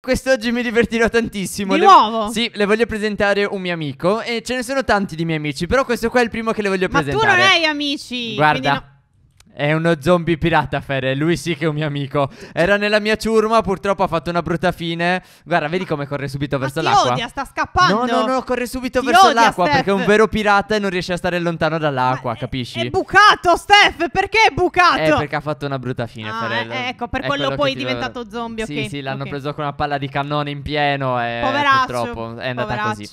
Quest'oggi mi divertirò tantissimo. Di nuovo? Sì, le voglio presentare un mio amico. E ce ne sono tanti di miei amici, però questo qua è il primo che le voglio presentare. Ma tu non hai amici. Guarda, è uno zombie pirata, Phere. Lui sì che è un mio amico. Era nella mia ciurma, purtroppo ha fatto una brutta fine. Guarda, vedi come corre subito verso l'acqua. Ma ti odia, sta scappando. No, corre subito verso l'acqua, perché è un vero pirata e non riesce a stare lontano dall'acqua, capisci? È bucato, Stef, perché è bucato? Perché ha fatto una brutta fine, Phere. Ecco, per quello poi è diventato zombie, ok? Sì, l'hanno preso con una palla di cannone in pieno e purtroppo è andata così.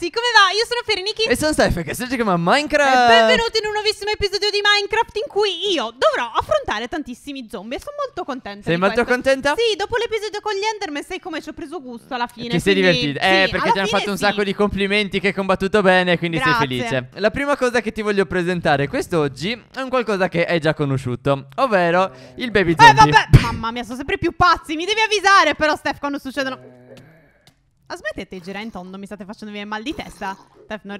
Come va? Io sono Phere e sono Stef, che si chiama Minecraft. Benvenuti in un nuovissimo episodio di Minecraft in cui io dovrò affrontare tantissimi zombie e sono molto contenta. Sei molto contenta? Sì, dopo l'episodio con gli Enderman sai come ci ho preso gusto alla fine. Ti sei divertita? Sì, perché ti hanno fatto un sacco di complimenti, che hai combattuto bene, quindi sei felice. La prima cosa che ti voglio presentare quest'oggi è un qualcosa che hai già conosciuto, ovvero il baby zombie. Vabbè, mamma mia, sono sempre più pazzi. Mi devi avvisare però, Stef, quando succedono. Smettete di girare in tondo, mi state facendo venire mal di testa. Stef, non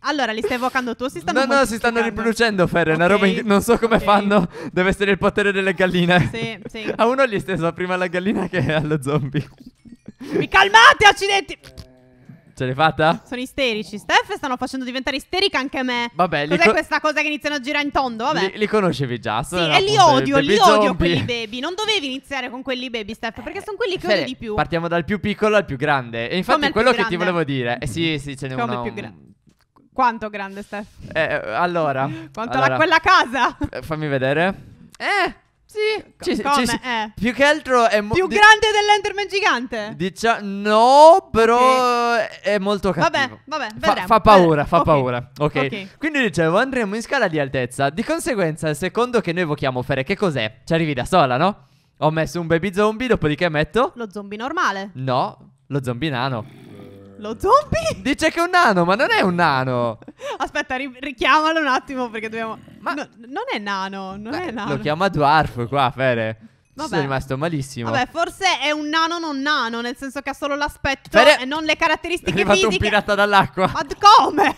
allora, li stai evocando tu? Si stanno si stanno riproducendo, Phere. Una roba non so come fanno. Deve essere il potere delle galline. Sì. A uno gli stesa prima la gallina che allo zombie. Mi calmate, accidenti! Ce l'hai fatta? Sono isterici, Stef, stanno facendo diventare isterica anche me. Vabbè, cos'è questa cosa che iniziano a girare in tondo? Vabbè. Li conoscevi già. Sì, e li odio quelli baby. Non dovevi iniziare con quelli baby, Stef, perché sono quelli che odio di più. Partiamo dal più piccolo al più grande. E infatti quello che ti volevo dire. Sì, ce n'è uno. Come più grande? Quanto grande, Stef? Allora. Quanto quella casa? Fammi vedere. Sì, più che altro è più grande dell'Enderman gigante. No, però è molto cattivo. Vabbè, vedremo. Fa paura. Okay. Quindi dicevo, andremo in scala di altezza. Di conseguenza, il secondo che noi evochiamo, Phere, che cos'è? Ci arrivi da sola, no? Ho messo un baby zombie, dopodiché metto lo zombie normale. No, lo zombie nano. Lo zombie? Dice che è un nano, ma non è un nano. Aspetta, richiamalo un attimo perché dobbiamo... Ma non è nano, è nano. Lo chiama dwarf qua, Phere. Sono rimasto malissimo. Vabbè, forse è un nano non nano, nel senso che ha solo l'aspetto e non le caratteristiche fisiche. È arrivato un pirata dall'acqua. Ma come?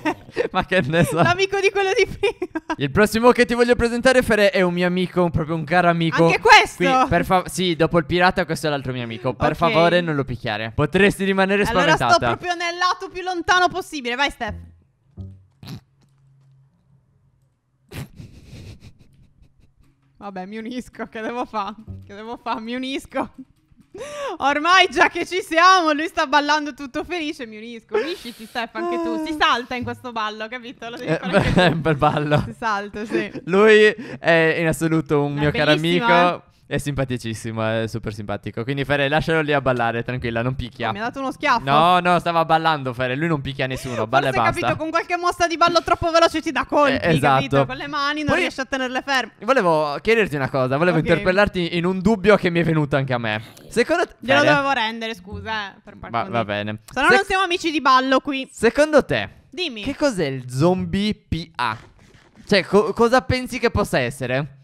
Ma che ne so. L'amico di quello di prima. Il prossimo che ti voglio presentare, Phere, è un mio amico, proprio un caro amico. Anche questo? Sì, dopo il pirata questo è l'altro mio amico. Per favore non lo picchiare, potresti rimanere spaventata. Allora sto proprio nel lato più lontano possibile. Vai, Stef. Vabbè, mi unisco, che devo fare? Mi unisco. Ormai già che ci siamo, lui sta ballando tutto felice, mi unisco. Unisciti, Stef, anche tu. Si salta in questo ballo, capito? Lo devi fare anche tu. Bel ballo. Si salta, sì. Lui è in assoluto un mio caro amico. È simpaticissimo, è super simpatico. Quindi, Phere, lascialo lì a ballare, tranquilla, non picchia. Mi ha dato uno schiaffo. No, stava ballando, Phere. Lui non picchia nessuno, balla e basta. Capito, con qualche mossa di ballo troppo veloce ti dà colpi, esatto. Capito? Con le mani non riesci a tenerle ferme. Volevo chiederti una cosa, volevo interpellarti in un dubbio che mi è venuto anche a me. Secondo te... Glielo dovevo rendere, scusa, per parlare. Va bene. Se no non siamo amici di ballo qui. Secondo te, dimmi, che cos'è il zombie PA? Cioè, cosa pensi che possa essere?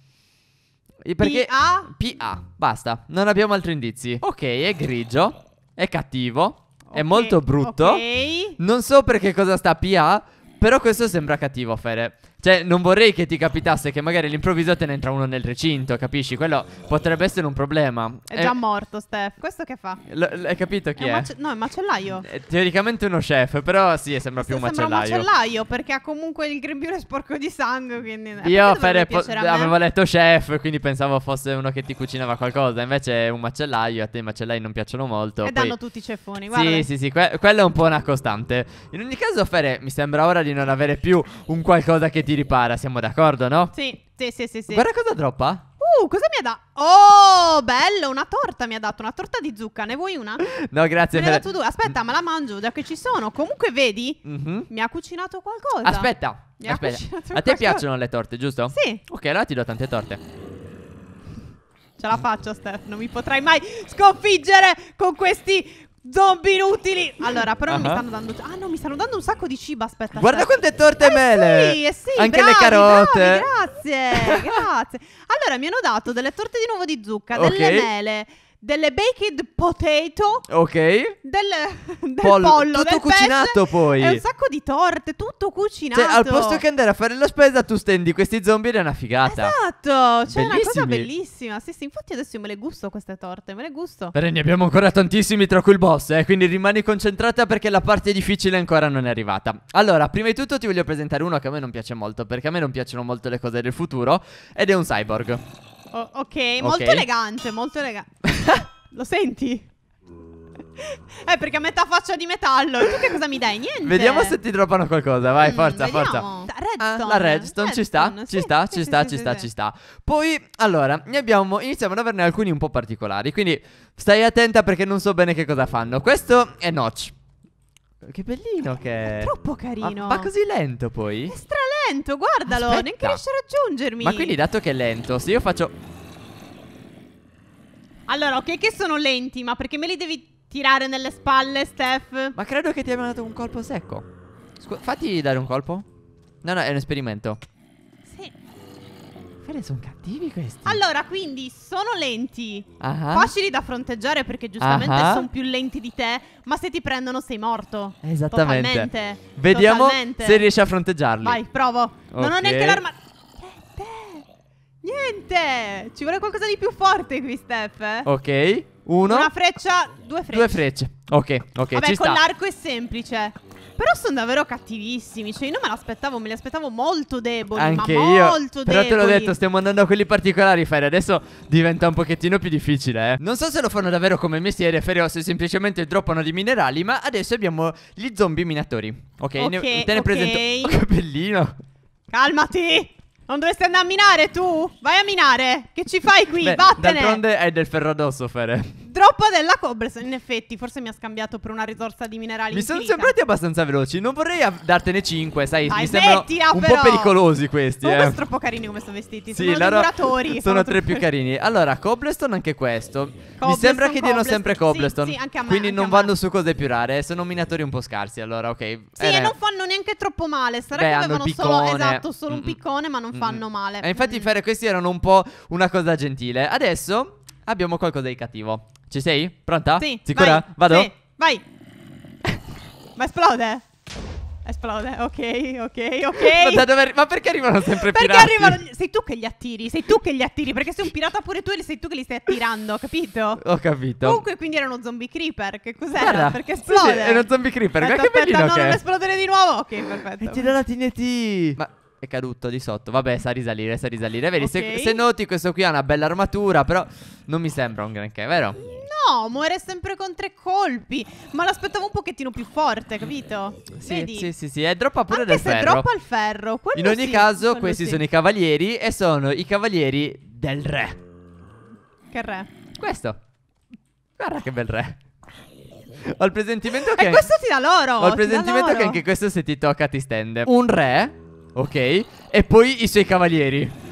Perché PA, basta, non abbiamo altri indizi. Ok, è grigio, è cattivo, è molto brutto. Non so perché cosa sta PA, però questo sembra cattivo, Phere. Cioè, non vorrei che ti capitasse che magari all'improvviso te ne entra uno nel recinto, capisci? Quello potrebbe essere un problema. È già morto, Stef. Questo che fa? Hai capito chi è? No, è un macellaio. Teoricamente uno chef, però sì, sembra più un macellaio. Sembra un macellaio, perché ha comunque il grembiule sporco di sangue, quindi... Io, Phere, avevo letto chef, quindi pensavo fosse uno che ti cucinava qualcosa. Invece è un macellaio, a te i macellai non piacciono molto. E danno tutti i ceffoni, guarda. Sì, quella è un po' una costante. In ogni caso, Phere, mi sembra ora di non avere più un qualcosa che ti ripara, siamo d'accordo, no? Sì. Guarda cosa droppa. Cosa mi ha dato? Oh, bello, una torta mi ha dato, una torta di zucca, ne vuoi una? No, grazie. Ne ho dato due, aspetta, ma la mangio, da che ci sono. Comunque vedi, mi ha cucinato qualcosa. Aspetta. A te piacciono le torte, giusto? Sì. Ok, allora ti do tante torte. Ce la faccio, Stef, non mi potrai mai sconfiggere con questi... zombie inutili. Allora, però non mi stanno dando... Ah no, mi stanno dando un sacco di cibo. Aspetta, guarda quante torte mele. Sì, anche bravi, le carote. Bravi, grazie. Allora, mi hanno dato delle torte di nuovo di zucca, delle mele, delle baked potato. Ok. Del pollo. Tutto del cucinato pesce, poi. E un sacco di torte. Tutto cucinato. Cioè, al posto che andare a fare la spesa, tu stendi questi zombie ed è una figata. Esatto. Cioè, è una cosa bellissima. Sì, sì. Infatti adesso io me le gusto queste torte. Me le gusto. Bene, ne abbiamo ancora tantissimi, tra cui il boss. Quindi rimani concentrata perché la parte difficile ancora non è arrivata. Allora, prima di tutto ti voglio presentare uno che a me non piace molto, perché a me non piacciono molto le cose del futuro, ed è un cyborg. Oh, ok, molto elegante, molto elegante. Lo senti? Perché a metà faccia di metallo. E tu che cosa mi dai? Niente. Vediamo se ti droppano qualcosa. Vai, forza, vediamo. Forza. La redstone ci sta, sì, ci sta, sì, ci sta, sì, ci sta, sì, ci sta. Poi, allora, ne abbiamo, iniziamo ad averne alcuni un po' particolari. Quindi stai attenta perché non so bene che cosa fanno. Questo è Notch. Che bellino che è. È troppo carino. Ma così lento poi? È stralento, guardalo. Aspetta. Neanche riesce a raggiungermi. Ma quindi dato che è lento, se io faccio... Allora, ok che sono lenti, ma perché me li devi tirare nelle spalle, Stef? Ma credo che ti abbiano dato un colpo secco. Fatti dare un colpo. No, no, è un esperimento. Sì. Fede, sono cattivi questi. Allora, quindi, sono lenti. Facili da fronteggiare perché giustamente sono più lenti di te. Ma se ti prendono sei morto. Esattamente. Totalmente. Vediamo se riesci a fronteggiarli. Vai, provo. Okay. Non ho neanche l'arma. Niente. Ci vuole qualcosa di più forte qui, Stef. Ok. Una freccia, due frecce. Due frecce. Ok, ok. Vabbè, ci con l'arco è semplice. Però sono davvero cattivissimi. Cioè, io non me l'aspettavo, me li aspettavo molto deboli. Anche ma io. Molto però deboli. Te l'ho detto, stiamo andando a quelli particolari, Phere. Adesso diventa un pochettino più difficile, eh. Non so se lo fanno davvero come mestiere, Phere, o se semplicemente droppano di minerali. Ma adesso abbiamo gli zombie minatori. Ok, te ne presento. Oh, che bellino. Calmati. Non dovresti andare a minare tu? Vai a minare. Che ci fai qui? Beh, vattene. D'altronde hai del ferro addosso, Phere. Droppa della cobblestone. In effetti, forse mi ha scambiato per una risorsa di minerali. Mi sono sembrati abbastanza veloci. Non vorrei dartene 5, sai. Dai, mi sembrano un po' pericolosi questi. Sono troppo carini come sono vestiti. Sì, sono dei duratori. Sono tre più carini. Allora, cobblestone anche questo. Mi sembra che diano sempre cobblestone. Sì, sì, anche a me. Quindi non vanno su cose più rare. Sono minatori un po' scarsi. Allora, ok. Sì, e non fanno neanche troppo male. Sarà che avevano solo, esatto, solo un piccone, ma non fanno male. E infatti, Phere, questi erano un po' una cosa gentile. Adesso abbiamo qualcosa di cattivo. Ci sei? Pronta? Sì. Sicura? Vai, vado? Sì, vai. Ma esplode? Esplode. Ok, ok, ok. Ma perché arrivano sempre pirati? Perché arrivano... Sei tu che li attiri. Sei tu che li attiri. Perché sei un pirata pure tu e sei tu che li stai attirando. Capito? Ho capito. Comunque quindi era uno zombie creeper. Che cos'era? Perché esplode. Sì, era uno zombie creeper. Aspetta, ma che bellino che è. No, non esplodere di nuovo. Ok, perfetto. E ti dà la TNT. Ma... è caduto di sotto. Vabbè, sa risalire. Vedi, se noti, questo qui ha una bella armatura, però non mi sembra un granché, vero? No, muore sempre con 3 colpi. Ma l'aspettavo un pochettino più forte, capito? Sì, vedi? Sì, sì, sì. È droppa pure del ferro. Anche se droppa il ferro. In ogni caso, questi sono i cavalieri e sono i cavalieri del re. Che re? Questo. Guarda che bel re. Ho il presentimento che... E questo ti dà loro. Ho il presentimento che anche questo, se ti tocca, ti stende. Un re... ok, e poi i suoi cavalieri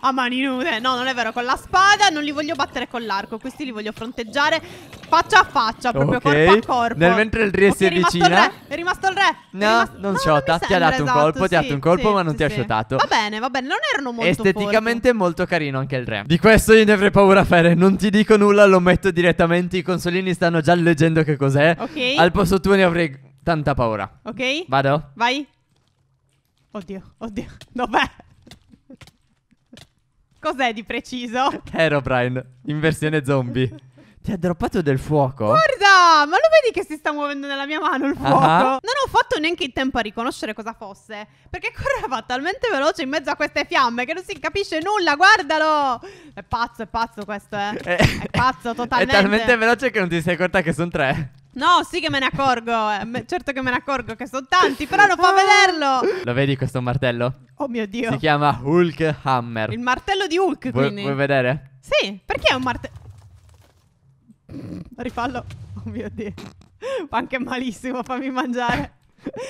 a mani nude. No, non è vero, con la spada. Non li voglio battere con l'arco. Questi li voglio fronteggiare faccia a faccia, proprio corpo a corpo. Nel mentre il re si avvicina. È rimasto il re. No, non shota. Ti ha dato un colpo, ti ha dato un colpo, ma non ti ha shotato. Va bene, non erano molto forti. Esteticamente molto carino anche il re. Di questo io ne avrei paura, Phere. Non ti dico nulla, lo metto direttamente. I consolini stanno già leggendo che cos'è. Ok. Al posto tuo ne avrei... tanta paura. Ok. Vado? Vai. Oddio, oddio. Dov'è? Cos'è di preciso? Herobrine in versione zombie. Ti ha droppato del fuoco? Guarda, ma lo vedi che si sta muovendo nella mia mano il fuoco? Non ho fatto neanche in tempo a riconoscere cosa fosse, perché correva talmente veloce in mezzo a queste fiamme che non si capisce nulla, guardalo! È pazzo questo, è pazzo totalmente. È talmente veloce che non ti sei accorta che sono 3. No, sì che me ne accorgo, certo che me ne accorgo che sono tanti, però non fa vederlo. Lo vedi questo martello? Oh mio Dio. Si chiama Hulk Hammer. Il martello di Hulk, quindi. Vuoi vedere? Sì, perché è un martello... Rifallo. Oh mio Dio. Fa anche malissimo, fammi mangiare.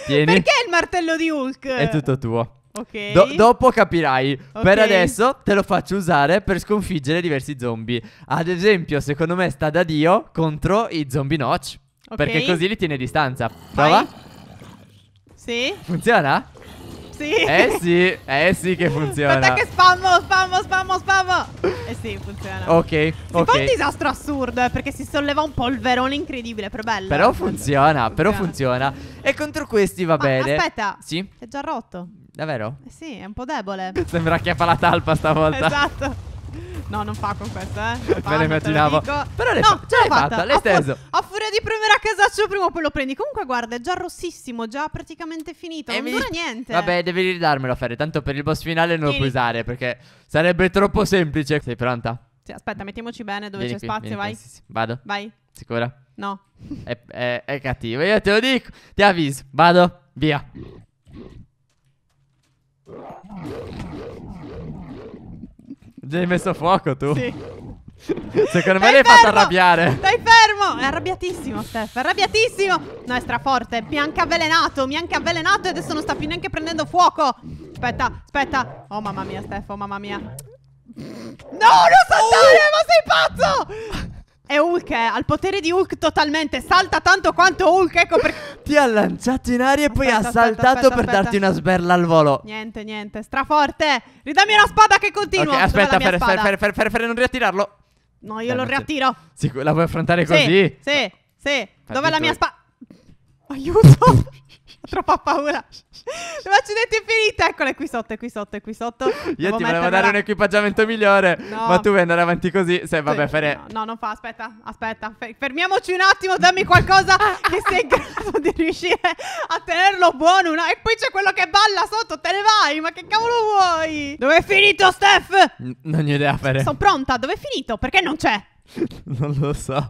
Tieni. Perché il martello di Hulk? È tutto tuo. Ok. Dopo capirai. Okay. Per adesso te lo faccio usare per sconfiggere diversi zombie. Ad esempio, secondo me sta da Dio contro i zombie Notch. Okay. Perché così li tiene a distanza. Prova. Vai. Sì. Funziona? Sì. Eh sì che funziona. Aspetta che spammo. Eh sì, funziona. Ok. Fa un disastro assurdo, perché si solleva un polverone incredibile, però bello. Però funziona, E contro questi va bene. Aspetta. Sì. È già rotto. Davvero? Eh sì, è un po' debole. Sembra che fa la talpa stavolta. Esatto. No, non fa con questo, eh. Me lo immaginavo. Però l'hai fatta, l'hai steso. A furia di premere a casaccio prima o poi lo prendi. Comunque guarda, è già rossissimo, già praticamente finito. Non dura niente. Vabbè, devi ridarmelo, Phere. Tanto per il boss finale non lo puoi usare, perché sarebbe troppo semplice. Sei pronta? Sì, aspetta, mettiamoci bene dove c'è spazio, vai. Vado. Vai. Sicura? No. È cattivo, io te lo dico. Ti avviso. Vado, via. Già hai messo fuoco tu? Sì. Secondo me l'hai fatto arrabbiare. Stai fermo. È arrabbiatissimo, Stef. Arrabbiatissimo. No, è straforte. Mi ha anche avvelenato. E adesso non sta più neanche prendendo fuoco. Aspetta, aspetta. Oh mamma mia, Stef. Oh mamma mia. No, non saltare. Ma sei pazzo. È Hulk, ha il potere di Hulk totalmente. Salta tanto quanto Hulk. Ecco perché ti ha lanciato in aria e poi ha saltato per darti una sberla al volo. Niente, niente, straforte. Ridammi una spada che continua. Okay, aspetta, per non riattirarlo. No, io lo riattiro. La vuoi affrontare così? Sì. Dov'è la mia spada? Aiuto. Ho troppa paura. L'accidente è finita. Eccola, è qui sotto. Io ti volevo dare un equipaggiamento migliore. No. Ma tu vuoi andare avanti così? Sì, vabbè, Phere. No, non fa. Aspetta. Fermiamoci un attimo. Dammi qualcosa che sei in grado di riuscire a tenerlo buono. No? E poi c'è quello che balla sotto. Te ne vai. Ma che cavolo vuoi? Dov'è finito, Stef? Non ho idea, Phere. Sono pronta. Dov'è finito? Perché non c'è? Non lo so.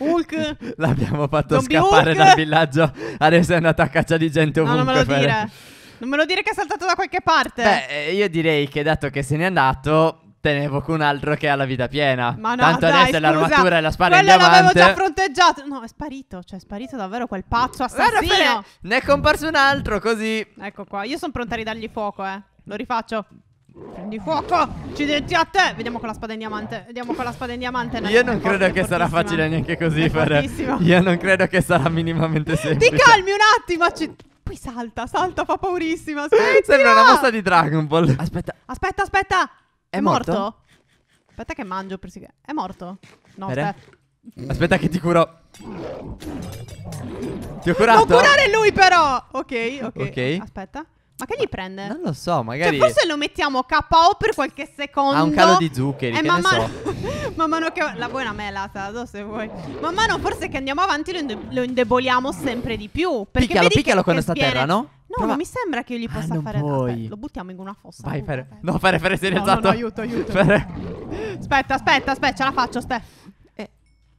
Hulk. L'abbiamo fatto scappare dal villaggio. Adesso è andato a caccia di gente ovunque. No, non me lo dire. Non me lo dire che è saltato da qualche parte. Beh, io direi che dato che se n'è andato, tenevo con un altro che ha la vita piena. Ma no, tanto dai, adesso l'armatura e la spada in diamante l'avevo già fronteggiato. No, è sparito. Cioè, è sparito davvero quel pazzo assassino. Guarda, ne è comparso un altro, così. Ecco qua. Io sono pronta a ridargli fuoco, eh. Lo rifaccio. Prendi fuoco, accidenti a te. Vediamo con la spada in diamante. No, io non credo che sarà facile neanche così fare. Io non credo che sarà minimamente semplice. Ti calmi un attimo. Poi salta, fa paurissima. Sembra una mossa di Dragon Ball. Aspetta. È morto? Aspetta che mangio. È morto? No, aspetta che ti curo. Ti ho curato? Non curare lui però. Ok. Aspetta. Ma che gli prende? Non lo so, magari. Cioè, forse lo mettiamo KO per qualche secondo. Ha un calo di zuccheri, che ne so. Man mano che... La buona mela, te la do se vuoi. Man mano forse che andiamo avanti lo indeboliamo sempre di più. Perché picchialo quando sta a terra, no? No, prova. Non mi sembra che io gli possa fare... Lo buttiamo in una fossa. Vai, Phere. No, Phere, sei rialzato. No, aiuto. Phere. Aspetta, ce la faccio, Stef.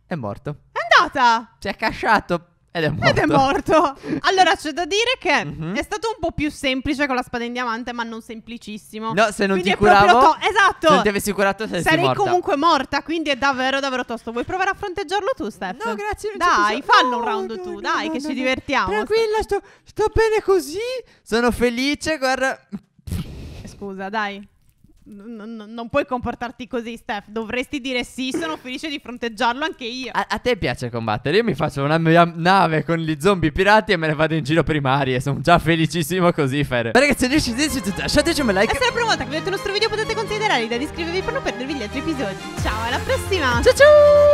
È morto. È andata. Si è accasciato. Ed è morto. Allora c'è da dire che è stato un po' più semplice con la spada in diamante, ma non semplicissimo. No, se non quindi ti curavo. Esatto. Se non ti avessi curato sarei morta. Comunque morta. Quindi è davvero tosto. Vuoi provare a fronteggiarlo tu, Stef? No, grazie. Dai, fallo un round tu, dai, che ci divertiamo. Tranquilla, sto bene così. Sono felice, guarda. Scusa, dai. Non puoi comportarti così, Stef. Dovresti dire sì, sono felice di fronteggiarlo anche io. A te piace combattere? Io mi faccio una mia nave con gli zombie pirati e me ne vado in giro per i mari. E sono già felicissimo così, Phere. Ragazzi, lasciateci un like. E se è la prima volta che vedete il nostro video potete considerare l'idea di iscrivervi per non perdervi gli altri episodi. Ciao, alla prossima. Ciao.